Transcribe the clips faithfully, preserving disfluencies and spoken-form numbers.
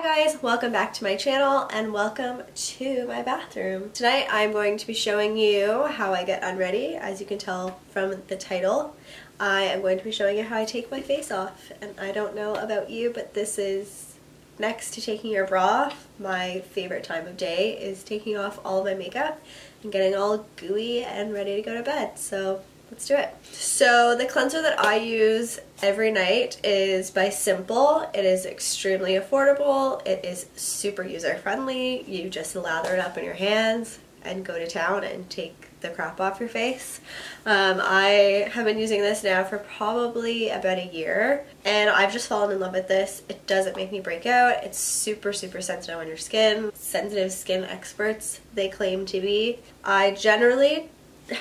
Hi guys, welcome back to my channel and welcome to my bathroom. Tonight I'm going to be showing you how I get unready. As you can tell from the title, I am going to be showing you how I take my face off. And I don't know about you, but this is, next to taking your bra off, my favorite time of day is taking off all of my makeup and getting all gooey and ready to go to bed. So let's do it. So the cleanser that I use every night is by Simple. It is extremely affordable. It is super user friendly. You just lather it up in your hands and go to town and take the crap off your face. Um, I have been using this now for probably about a year and I've just fallen in love with this. It doesn't make me break out. It's super, super sensitive on your skin. Sensitive skin experts, they claim to be. I generally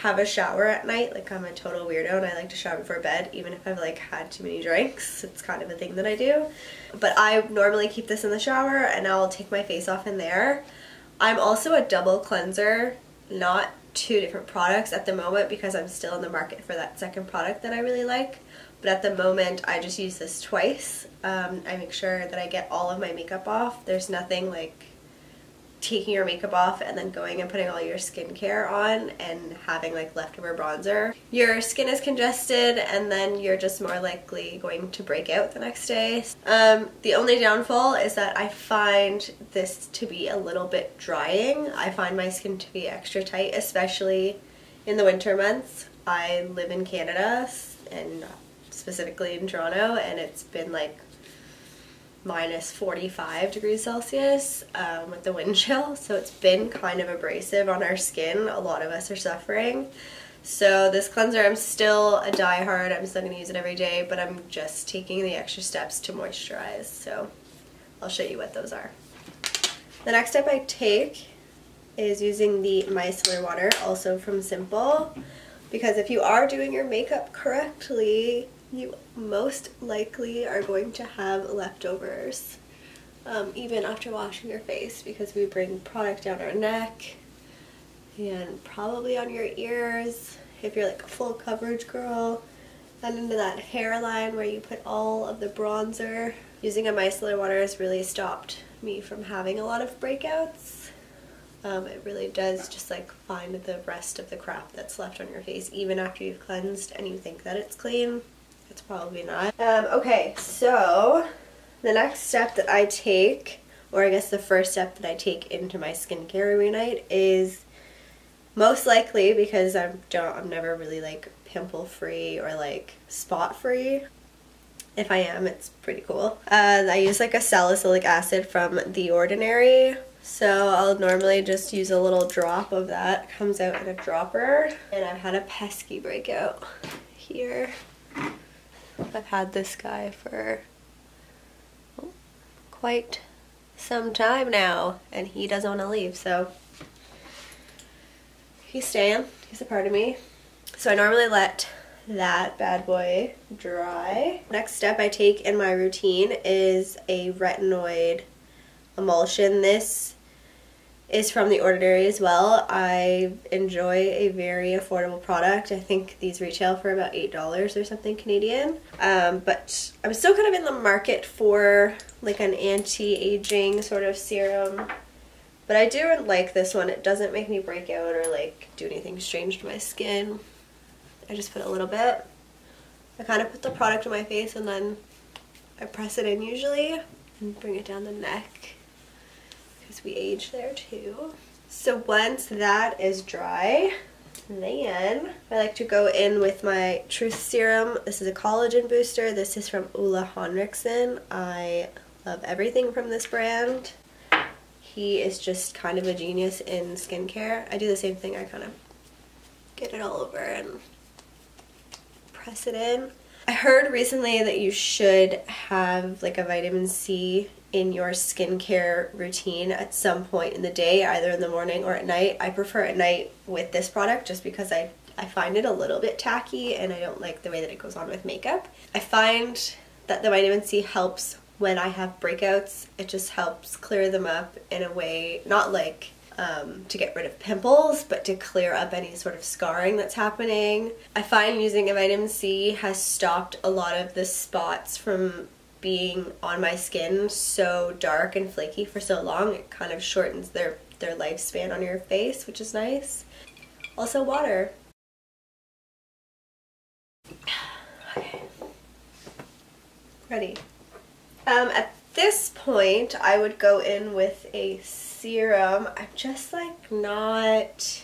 have a shower at night. Like, I'm a total weirdo and I like to shower before bed even if I've like had too many drinks. It's kind of a thing that I do, but I normally keep this in the shower and I'll take my face off in there. I'm also a double cleanser, not two different products at the moment because I'm still in the market for that second product that I really like, but at the moment I just use this twice. um, I make sure that I get all of my makeup off. There's nothing like taking your makeup off and then going and putting all your skincare on and having like leftover bronzer. Your skin is congested and then you're just more likely going to break out the next day. Um, the only downfall is that I find this to be a little bit drying. I find my skin to be extra tight, especially in the winter months. I live in Canada and specifically in Toronto, and it's been like minus forty-five degrees Celsius um, with the wind chill, so it's been kind of abrasive on our skin. A lot of us are suffering. So this cleanser, I'm still a diehard, I'm still going to use it every day, but I'm just taking the extra steps to moisturize, so I'll show you what those are. The next step I take is using the micellar water, also from Simple, because if you are doing your makeup correctly, you most likely are going to have leftovers um, even after washing your face, because we bring product down our neck and probably on your ears if you're like a full coverage girl, and into that hairline where you put all of the bronzer. Using a micellar water has really stopped me from having a lot of breakouts. Um, it really does just like find the rest of the crap that's left on your face even after you've cleansed and you think that it's clean. It's probably not. Um, okay, so the next step that I take, or I guess the first step that I take into my skincare every night, is most likely, because I'm don't I'm never really like pimple free or like spot free. If I am, it's pretty cool. Uh, I use like a salicylic acid from The Ordinary. So I'll normally just use a little drop of that. It comes out in a dropper. And I've had a pesky breakout here. I've had this guy for quite some time now, and he doesn't want to leave, so he's staying. He's a part of me. So I normally let that bad boy dry. Next step I take in my routine is a retinoid emulsion. This is from The Ordinary as well. I enjoy a very affordable product. I think these retail for about eight dollars or something Canadian. Um, but I'm still kind of in the market for like an anti-aging sort of serum. But I do like this one. It doesn't make me break out or like do anything strange to my skin. I just put a little bit. I kind of put the product on my face and then I press it in usually and bring it down the neck. We age there too. So once that is dry, then I like to go in with my Truth Serum. This is a collagen booster. This is from Ole Henriksen. I love everything from this brand. He is just kind of a genius in skincare. I do the same thing. I kind of get it all over and press it in. I heard recently that you should have like a vitamin C in your skincare routine at some point in the day, either in the morning or at night. I prefer at night with this product just because I, I find it a little bit tacky and I don't like the way that it goes on with makeup. I find that the vitamin C helps when I have breakouts. It just helps clear them up in a way, not like um, to get rid of pimples, but to clear up any sort of scarring that's happening. I find using a vitamin C has stopped a lot of the spots from being on my skin so dark and flaky for so long, it kind of shortens their, their lifespan on your face, which is nice. Also water. Okay. Ready. Um, at this point, I would go in with a serum. I'm just like not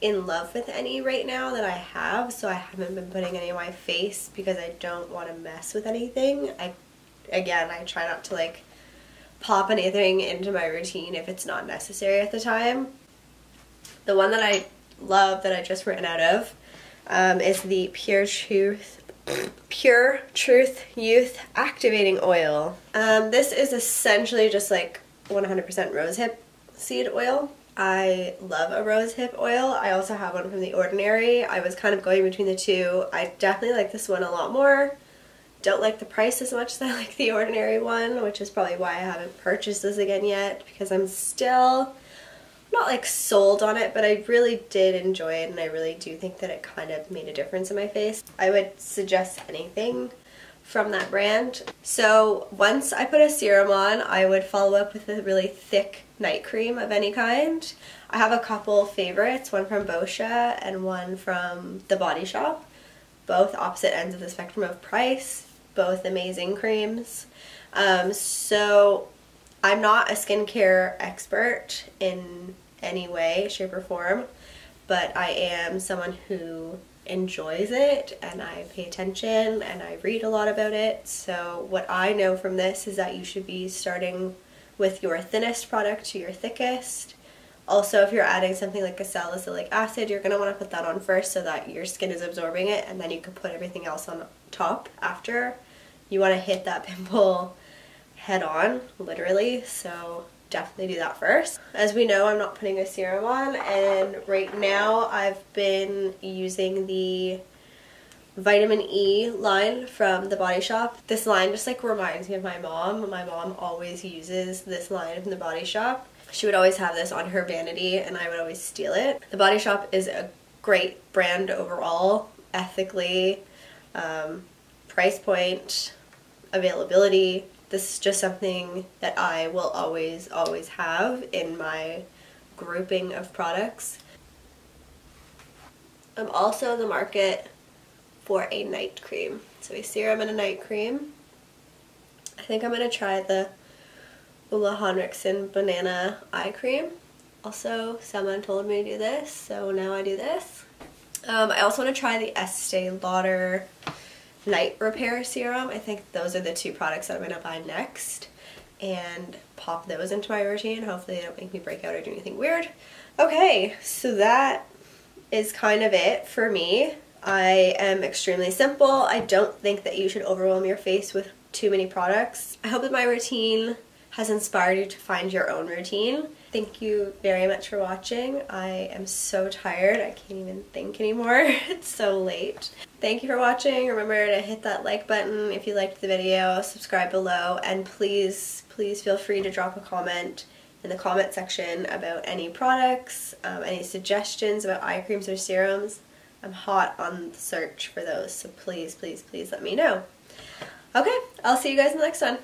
in love with any right now that I have, so I haven't been putting any on my face because I don't want to mess with anything. I, again, I try not to like pop anything into my routine if it's not necessary at the time. The one that I love that I just ran out of um, is the Pure Truth Pure Truth Youth Activating Oil. Um, this is essentially just like one hundred percent rosehip seed oil. I love a rosehip oil. I also have one from The Ordinary. I was kind of going between the two. I definitely like this one a lot more. Don't like the price as much as I like The Ordinary one, which is probably why I haven't purchased this again yet, because I'm still not like sold on it, but I really did enjoy it, and I really do think that it kind of made a difference in my face. I would suggest anything from that brand. So once I put a serum on, I would follow up with a really thick night cream of any kind. I have a couple favorites, one from Boscia and one from The Body Shop. Both opposite ends of the spectrum of price, both amazing creams. Um, so I'm not a skincare expert in any way, shape, or form, but I am someone who enjoys it, and I pay attention, and I read a lot about it. So what I know from this is that you should be starting with your thinnest product to your thickest. Also, if you're adding something like a salicylic acid, you're going to want to put that on first so that your skin is absorbing it, and then you can put everything else on top after. You want to hit that pimple head on, literally, so definitely do that first. As we know, I'm not putting a serum on, and right now I've been using the Vitamin E line from The Body Shop. This line just like reminds me of my mom. My mom always uses this line from The Body Shop. She would always have this on her vanity, and I would always steal it. The Body Shop is a great brand overall, ethically, um, price point, availability. This is just something that I will always, always have in my grouping of products. I'm also in the market for a night cream. So a serum and a night cream. I think I'm going to try the Ole Henriksen Banana Eye Cream. Also, someone told me to do this, so now I do this. Um, I also want to try the Estee Lauder Night Repair Serum. I think those are the two products that I'm going to buy next and pop those into my routine. Hopefully they don't make me break out or do anything weird. Okay, so that is kind of it for me. I am extremely simple. I don't think that you should overwhelm your face with too many products. I hope that my routine has inspired you to find your own routine. Thank you very much for watching. I am so tired. I can't even think anymore. It's so late. Thank you for watching. Remember to hit that like button if you liked the video, subscribe below, and please, please feel free to drop a comment in the comment section about any products, um, any suggestions about eye creams or serums. I'm hot on the search for those, so please, please, please let me know. Okay, I'll see you guys in the next one.